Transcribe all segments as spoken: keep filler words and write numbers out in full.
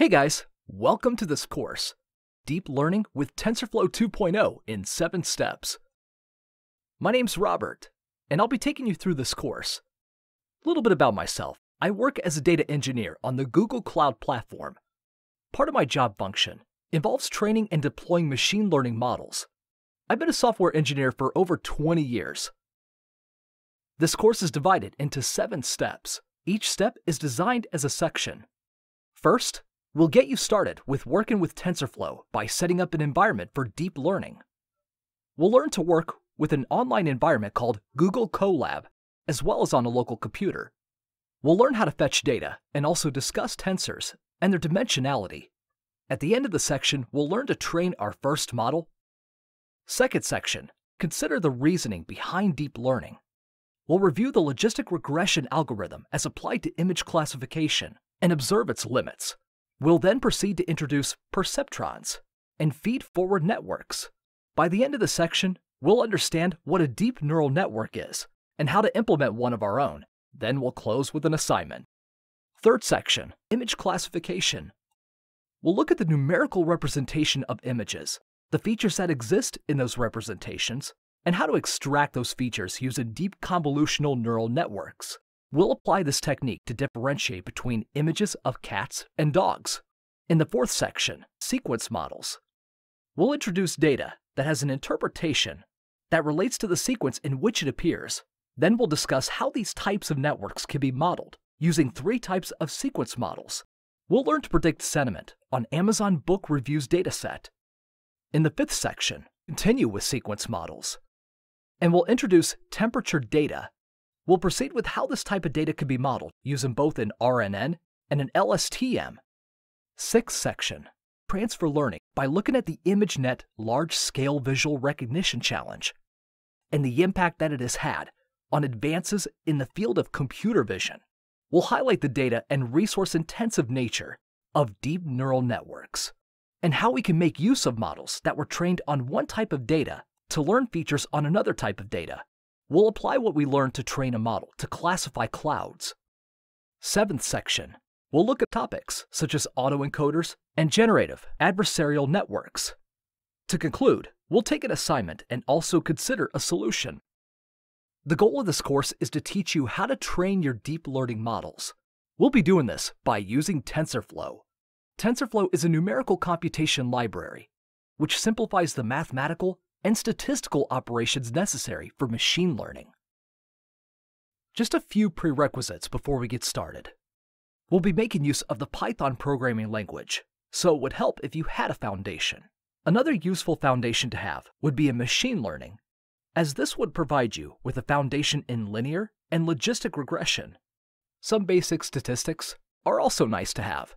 Hey guys, welcome to this course, Deep Learning with TensorFlow two point oh in seven Steps. My name's Robert, and I'll be taking you through this course. A little bit about myself. I work as a data engineer on the Google Cloud Platform. Part of my job function involves training and deploying machine learning models. I've been a software engineer for over twenty years. This course is divided into seven steps. Each step is designed as a section. First, we'll get you started with working with TensorFlow by setting up an environment for deep learning. We'll learn to work with an online environment called Google Colab, as well as on a local computer. We'll learn how to fetch data and also discuss tensors and their dimensionality. At the end of the section, we'll learn to train our first model. Second section, consider the reasoning behind deep learning. We'll review the logistic regression algorithm as applied to image classification and observe its limits. We'll then proceed to introduce perceptrons and feed-forward networks. By the end of the section, we'll understand what a deep neural network is and how to implement one of our own. Then we'll close with an assignment. Third section, image classification. We'll look at the numerical representation of images, the features that exist in those representations, and how to extract those features using deep convolutional neural networks. We'll apply this technique to differentiate between images of cats and dogs. In the fourth section, sequence models, we'll introduce data that has an interpretation that relates to the sequence in which it appears. Then we'll discuss how these types of networks can be modeled using three types of sequence models. We'll learn to predict sentiment on Amazon Book Reviews dataset. In the fifth section, continue with sequence models, and we'll introduce temperature data. We'll proceed with how this type of data can be modeled using both an R N N and an L S T M. Sixth section, Transfer Learning, by looking at the ImageNet Large-Scale Visual Recognition Challenge and the impact that it has had on advances in the field of computer vision. We'll highlight the data and resource-intensive nature of deep neural networks and how we can make use of models that were trained on one type of data to learn features on another type of data. We'll apply what we learned to train a model to classify clouds. Seventh section, we'll look at topics such as autoencoders and generative adversarial networks. To conclude, we'll take an assignment and also consider a solution. The goal of this course is to teach you how to train your deep learning models. We'll be doing this by using TensorFlow. TensorFlow is a numerical computation library, which simplifies the mathematical and statistical operations necessary for machine learning. Just a few prerequisites before we get started. We'll be making use of the Python programming language, so it would help if you had a foundation. Another useful foundation to have would be in machine learning, as this would provide you with a foundation in linear and logistic regression. Some basic statistics are also nice to have.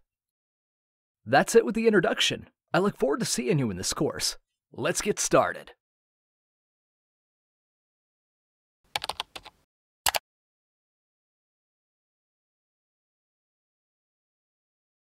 That's it with the introduction. I look forward to seeing you in this course. Let's get started.